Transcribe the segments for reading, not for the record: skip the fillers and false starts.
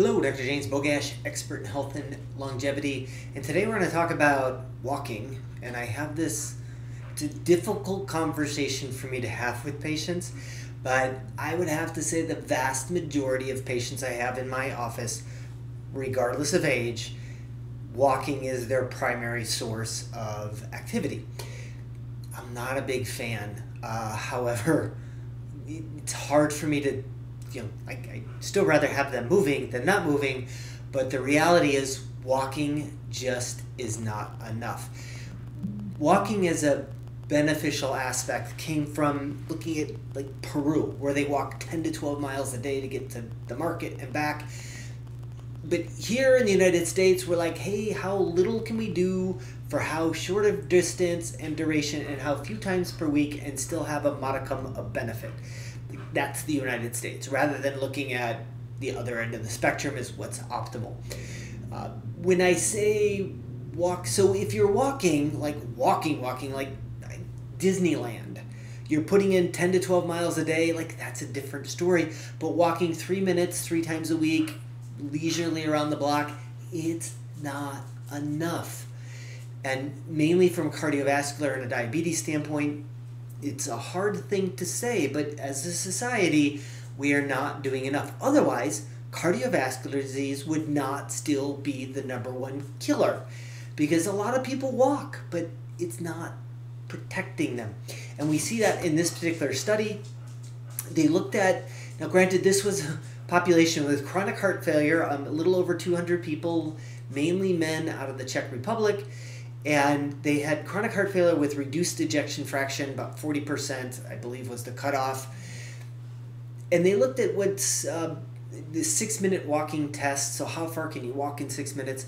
Hello, Dr. James Bogash, expert in health and longevity, and today we're going to talk about walking. And I have this difficult conversation for me to have with patients, but I would have to say the vast majority of patients I have in my office, regardless of age, walking is their primary source of activity. I'm not a big fan. However, it's hard for me to, I still rather have them moving than not moving, but the reality is walking just is not enough. Walking is a beneficial aspect, came from looking at like Peru, where they walk 10 to 12 miles a day to get to the market and back. But here in the United States, we're like, hey, how little can we do for how short of distance and duration and how few times per week and still have a modicum of benefit? That's the United States, rather than looking at the other end of the spectrum is what's optimal. When I say walk, so if you're walking, like Disneyland, you're putting in 10 to 12 miles a day, like that's a different story. But walking 3 minutes, 3 times a week, leisurely around the block, it's not enough. And mainly from a cardiovascular and a diabetes standpoint, it's a hard thing to say, but as a society, we are not doing enough. Otherwise, cardiovascular disease would not still be the #1 killer, because a lot of people walk, but it's not protecting them. And we see that in this particular study. They looked at, now granted, this was a population with chronic heart failure, a little over 200 people, mainly men out of the Czech Republic. And they had chronic heart failure with reduced ejection fraction, about 40%, I believe, was the cutoff. And they looked at what's the 6-minute walking test, so how far can you walk in 6 minutes?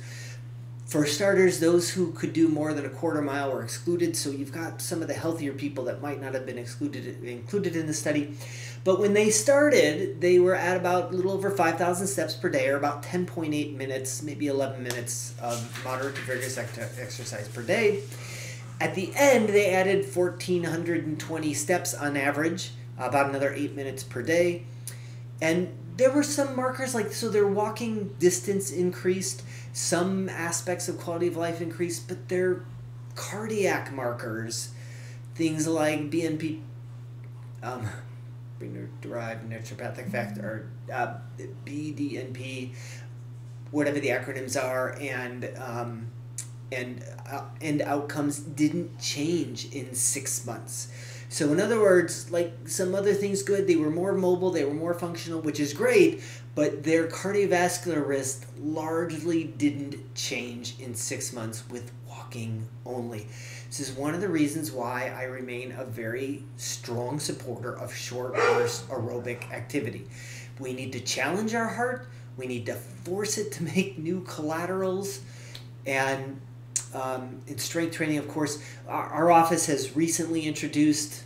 For starters, those who could do more than a quarter mile were excluded, so you've got some of the healthier people that might not have been included in the study. But when they started, they were at about a little over 5,000 steps per day, or about 10.8 minutes, maybe 11 minutes of moderate to vigorous exercise per day. At the end, they added 1,420 steps on average, about another 8 minutes per day. And there were some markers, like, so their walking distance increased, some aspects of quality of life increased, but their cardiac markers, things like BNP, derived neuropathic factor, or BDNP, whatever the acronyms are, and outcomes didn't change in 6 months. So in other words, like some other things good, they were more mobile, they were more functional, which is great, but their cardiovascular risk largely didn't change in 6 months with walking only. This is one of the reasons why I remain a very strong supporter of short burst aerobic activity. We need to challenge our heart, we need to force it to make new collaterals, and in strength training, of course, our office has recently introduced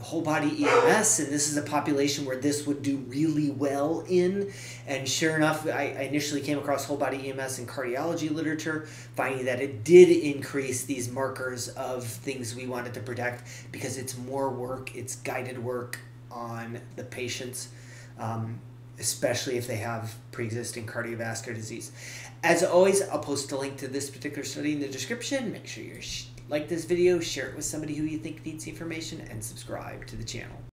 whole body EMS, and this is a population where this would do really well in. And sure enough, I initially came across whole body EMS in cardiology literature, finding that it did increase these markers of things we wanted to protect, because it's more work, it's guided work on the patients, especially if they have pre-existing cardiovascular disease. As always, I'll post a link to this particular study in the description. Make sure you like this video, share it with somebody who you think needs information, and subscribe to the channel.